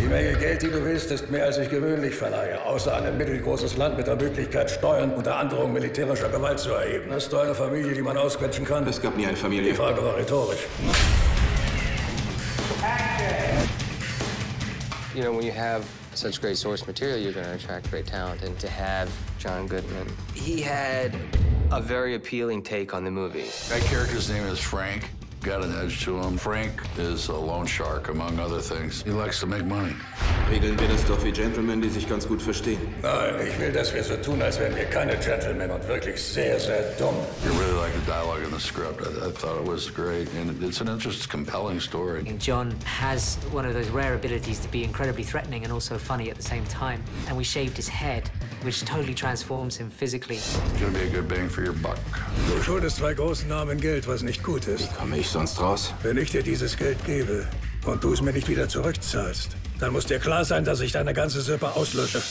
Die Menge Geld, die du willst, ist mehr als ich gewöhnlich verleihe. Außer an ein mittelgroßes Land mit der Möglichkeit, Steuern unter Androhung militärischer Gewalt zu erheben. Hast du eine Familie, die man ausquetschen kann? Es gab nie eine Familie. Die Frage war rhetorisch. You know, when you have such great source material, you're going to attract great talent. And to have John Goodman, he had a very appealing take on the movie. That character's name is Frank. Got an edge to him. Frank is a loan shark, among other things. He likes to make money. Regeln wir das doch wie Gentlemen, die sich ganz gut verstehen. Nein, ich will, dass wir so tun, als wären wir keine Gentlemen und wirklich sehr, sehr dumm. You really like the dialogue in the script. I thought it was great, and it's an interesting, compelling story. John has one of those rare abilities to be incredibly threatening and also funny at the same time. And we shaved his head, which totally transforms him physically. It's gonna be a good bang for your buck. Du schuldest zwei großen Namen Geld, was nicht gut ist. Wie komme ich sonst raus? Wenn ich dir dieses Geld gebe und du es mir nicht wieder zurückzahlst, dann muss dir klar sein, dass ich deine ganze Sippe auslösche.